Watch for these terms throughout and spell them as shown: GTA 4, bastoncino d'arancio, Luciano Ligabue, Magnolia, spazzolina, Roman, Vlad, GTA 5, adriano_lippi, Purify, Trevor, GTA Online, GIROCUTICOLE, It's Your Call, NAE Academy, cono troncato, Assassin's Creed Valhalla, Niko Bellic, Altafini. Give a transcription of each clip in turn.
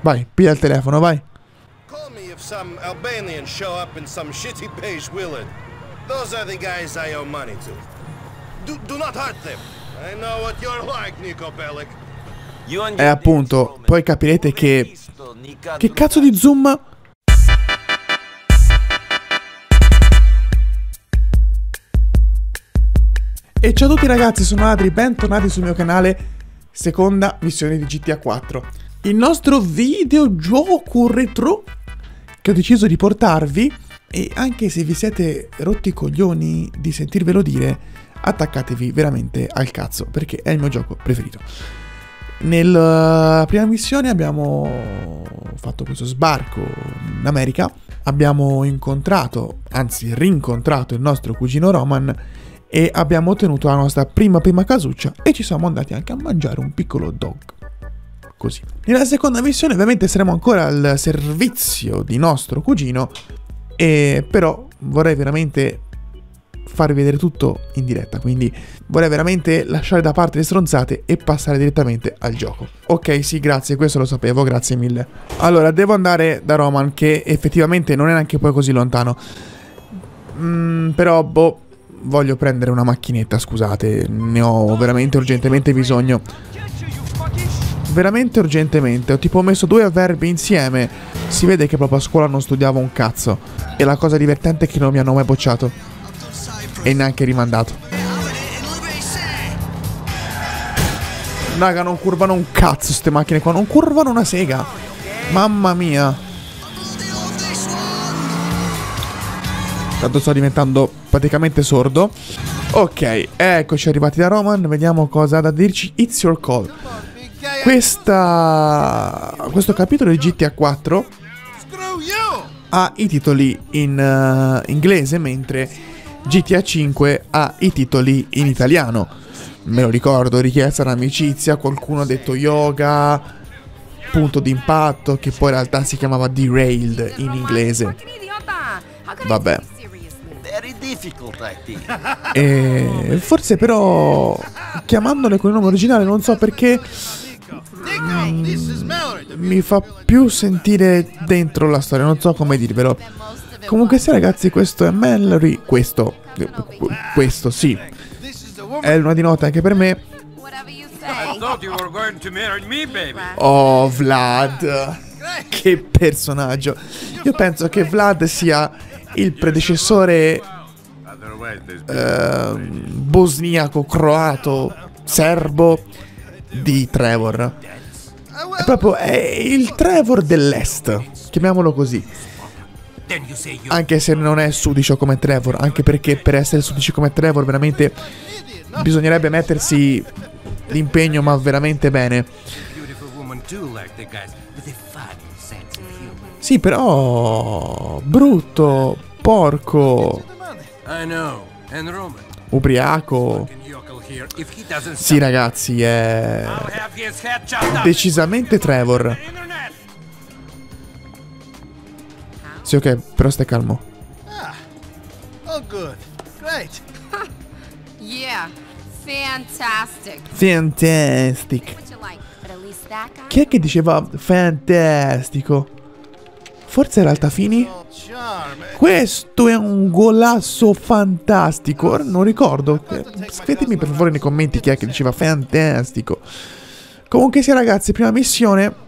Vai, piglia il telefono, vai. Call me if some Albanian show up in some shitty beige Willard. Those are the guys I owe money to. Do not hurt them. I know what you're like, Niko Bellic. E appunto, poi capirete che... Che cazzo di zoom... E ciao a tutti ragazzi, sono Adri, bentornati sul mio canale. Seconda missione di GTA 4. Il nostro videogioco retro che ho deciso di portarvi. E anche se vi siete rotti i coglioni di sentirvelo dire, attaccatevi veramente al cazzo, perché è il mio gioco preferito. Nella prima missione abbiamo fatto questo sbarco in America, abbiamo incontrato, anzi rincontrato il nostro cugino Roman e abbiamo ottenuto la nostra prima casuccia e ci siamo andati anche a mangiare un piccolo hot dog, così. Nella seconda missione ovviamente saremo ancora al servizio di nostro cugino, e però vorrei veramente farvi vedere tutto in diretta, quindi vorrei veramente lasciare da parte le stronzate e passare direttamente al gioco. Ok, sì, grazie, questo lo sapevo, grazie mille. Allora, devo andare da Roman, che effettivamente non è neanche poi così lontano. Però, boh, voglio prendere una macchinetta, scusate, ne ho veramente urgentemente bisogno. Veramente urgentemente, ho tipo messo due avverbi insieme. Si vede che proprio a scuola non studiavo un cazzo. E la cosa divertente è che non mi hanno mai bocciato e neanche rimandato. Raga, non curvano un cazzo ste macchine qua, non curvano una sega. Mamma mia. Tanto sto diventando praticamente sordo. Ok, eccoci arrivati da Roman, vediamo cosa ha da dirci It's Your Call. Questo capitolo di GTA 4 ha i titoli in inglese, mentre GTA 5 ha i titoli in italiano. Me lo ricordo, richiesta d'amicizia, qualcuno ha detto yoga, punto d'impatto, che poi in realtà si chiamava derailed in inglese. Vabbè. E forse però chiamandole con il nome originale, non so perché, mi fa più sentire dentro la storia, non so come dirvelo. Comunque sì ragazzi, questo è Mallory, questo sì, è una di notte anche per me. Oh Vlad, che personaggio. Io penso che Vlad sia il predecessore bosniaco, croato, serbo di Trevor. È proprio il Trevor dell'est, chiamiamolo così. Anche se non è sudicio come Trevor, anche perché per essere sudici come Trevor veramente bisognerebbe mettersi l'impegno, ma veramente bene. Sì, però brutto, porco, ubriaco. Sì ragazzi, è decisamente Trevor. Sì, ok, però stai calmo. Fantastic. Chi è che diceva fantastico? Forse era Altafini? Questo è un golasso fantastico. Non ricordo. Scrivetemi per favore nei commenti chi è che diceva fantastico. Comunque sì ragazzi, prima missione.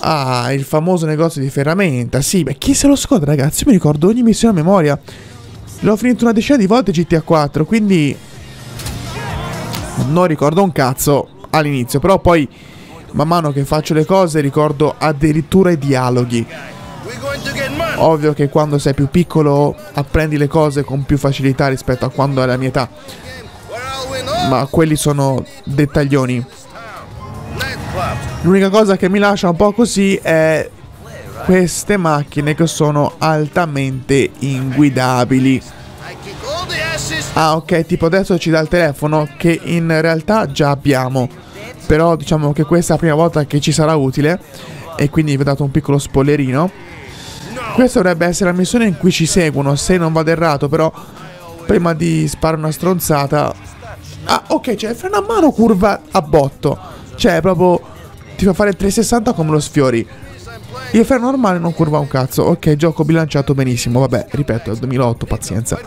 Ah, il famoso negozio di ferramenta. Sì, beh, chi se lo scorda ragazzi? Io mi ricordo ogni missione a memoria. L'ho finito una decina di volte GTA 4, quindi non ricordo un cazzo all'inizio, però poi man mano che faccio le cose ricordo addirittura i dialoghi. Ovvio che quando sei più piccolo apprendi le cose con più facilità rispetto a quando hai la mia età, ma quelli sono dettaglioni. L'unica cosa che mi lascia un po' così è queste macchine che sono altamente inguidabili. Ah ok, tipo adesso ci dà il telefono che in realtà già abbiamo, però diciamo che questa è la prima volta che ci sarà utile e quindi vi ho dato un piccolo spoilerino. Questa dovrebbe essere la missione in cui ci seguono, se non vado errato, però prima di sparare una stronzata. Ah ok, c'è il freno a mano curva a botto. Cioè proprio ti fa fare 360 come lo sfiori. Il freno normale non curva un cazzo. Ok, gioco bilanciato benissimo. Vabbè, ripeto, è il 2008, pazienza.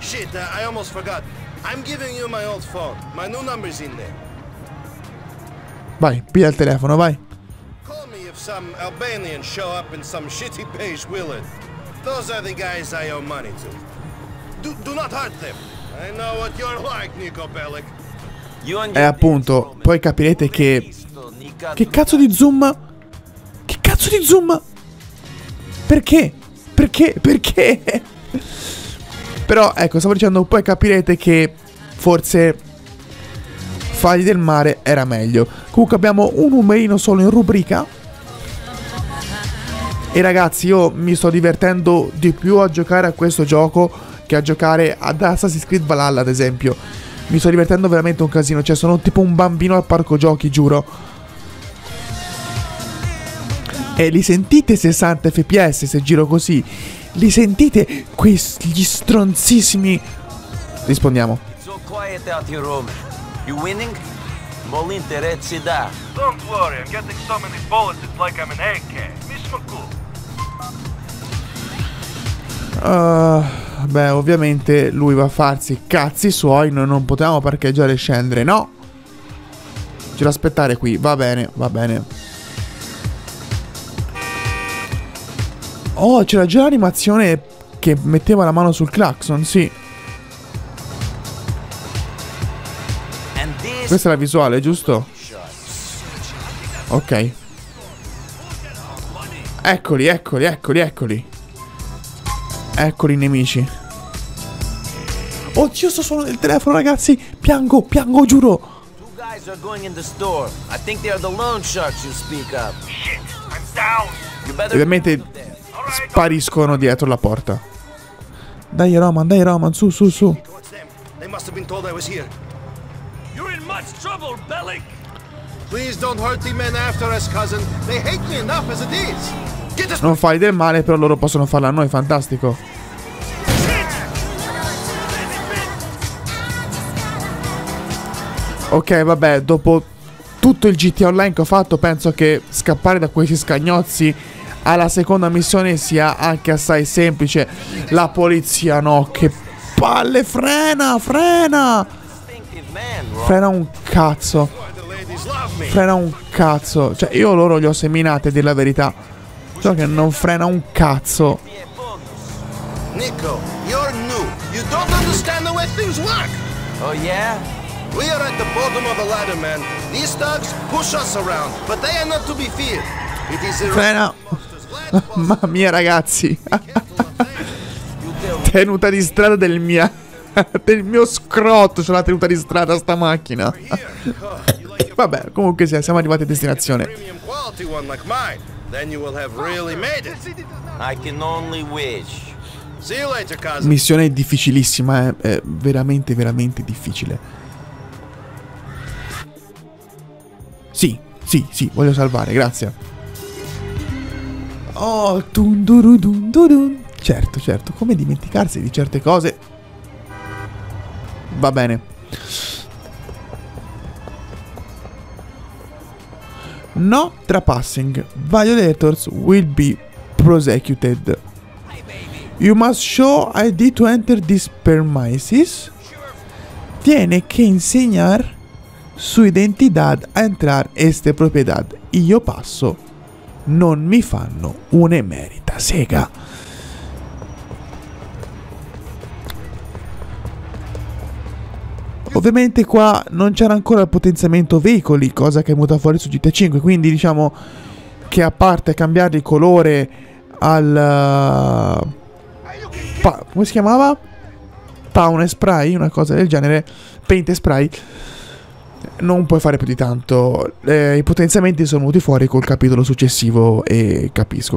Shit, I almost forgot. I'm giving you my old phone. My new number's in there. Vai, piglia il telefono, vai. Call me if some Albanians show up in some shitty beige Willard. Those are the guys I owe money to. Do not hurt them. I know what you're like, Niko Bellic. E appunto, poi capirete che cazzo di zoom? Che cazzo di zoom? Perché? Perché? Perché? Però ecco, stavo dicendo, poi capirete che forse fargli del mare era meglio. Comunque abbiamo un numerino solo in rubrica. E ragazzi, io mi sto divertendo di più a giocare a questo gioco che a giocare ad Assassin's Creed Valhalla, ad esempio. Mi sto divertendo veramente un casino, cioè sono tipo un bambino al parco giochi, giuro. E li sentite 60 fps se giro così? Li sentite quegli stronzissimi? Rispondiamo. It's all quiet out here, Roman. You winning? Molinterezzi da. Don't worry, I'm getting so many bullets, it's like I'm an AK. Beh, ovviamente lui va a farsi i cazzi suoi. Noi non potevamo parcheggiare e scendere, no? Ce l'aspettare qui, va bene, va bene. Oh, c'era già l'animazione che metteva la mano sul clacson, sì. Questa è la visuale, giusto? Ok. Eccoli, eccoli, eccoli, eccoli. Eccoli i nemici. Oddio, sto suonando il telefono, ragazzi. Piango, piango, giuro. Ovviamente spariscono dietro la porta. Dai Roman, dai Roman, su, su, su. Non fai del male, però loro possono farla a noi, fantastico. Ok, vabbè, dopo tutto il GTA Online che ho fatto, penso che scappare da questi scagnozzi alla seconda missione sia anche assai semplice. La polizia, no, che palle. Frena, frena. Frena un cazzo. Frena un cazzo. Cioè io loro li ho seminate, a dire la verità. Solo che non frena un cazzo. Niko, you're new. You don't understand the way things work. Oh yeah? We are at the bottom of the ladder, man. These thugs push us around, but they are not to be feared. Frena. Mamma mia, ragazzi. Tenuta di strada del mio scrotto. C'è la tenuta di strada sta macchina. Vabbè, comunque sì, siamo arrivati a destinazione. Missione difficilissima, è veramente, veramente difficile. Sì, sì, sì, voglio salvare, grazie. Oh, dun. Certo, certo, come dimenticarsi di certe cose. Va bene. No trespassing. Violators will be prosecuted. You must show ID to enter this premises. Tiene que enseñar su identidad a entrar esta propiedad. Y yo paso. Non mi fanno un'emerita sega. Ovviamente qua non c'era ancora il potenziamento veicoli, cosa che è venuta fuori su GTA 5, quindi diciamo che a parte cambiare il colore al come si chiamava? Pawn e spray, una cosa del genere, paint e spray, non puoi fare più di tanto. I potenziamenti sono venuti fuori col capitolo successivo. E capisco.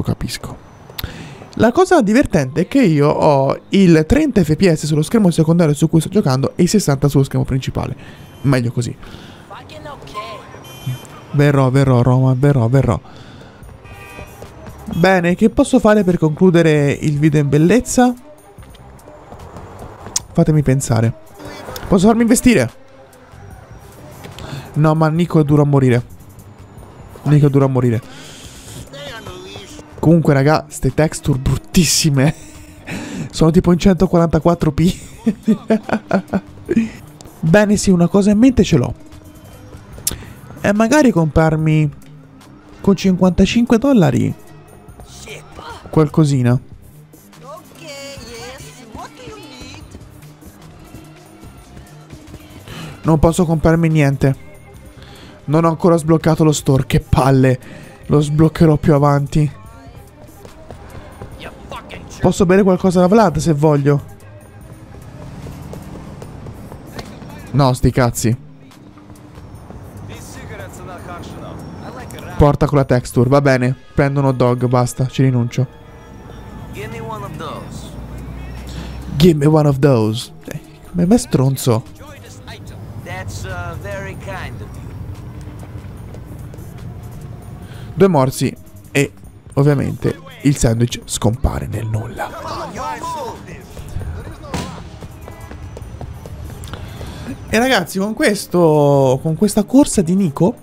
La cosa divertente è che io ho il 30 fps sullo schermo secondario su cui sto giocando e i 60 sullo schermo principale. Meglio così. Verrò Roma, verrò. Bene, che posso fare per concludere il video in bellezza? Fatemi pensare. Posso farmi investire? No, ma Niko è duro a morire. Niko è duro a morire. Comunque, raga, ste texture bruttissime. Sono tipo in 144p. Bene, sì, una cosa in mente ce l'ho. E magari comprarmi con $55 qualcosina. Non posso comprarmi niente. Non ho ancora sbloccato lo store, che palle. Lo sbloccherò più avanti. Posso bere qualcosa da Vlad se voglio. No, sti cazzi. Porta con la texture, va bene. Prendo uno dog, basta, ci rinuncio. Give me one of those. Ma è stronzo. Due morsi e ovviamente il sandwich scompare nel nulla. E ragazzi, con questo, con questa corsa di Niko,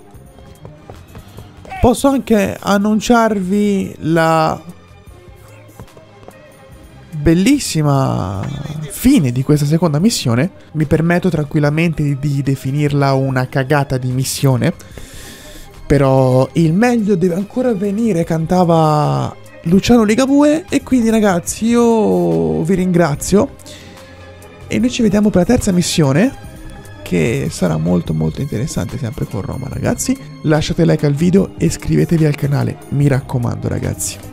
posso anche annunciarvi la bellissima fine di questa seconda missione. Mi permetto tranquillamente di definirla una cagata di missione, però il meglio deve ancora venire, cantava Luciano Ligabue. E quindi ragazzi, io vi ringrazio e noi ci vediamo per la terza missione, che sarà molto molto interessante, sempre con Roman, ragazzi. Lasciate like al video e iscrivetevi al canale, mi raccomando ragazzi.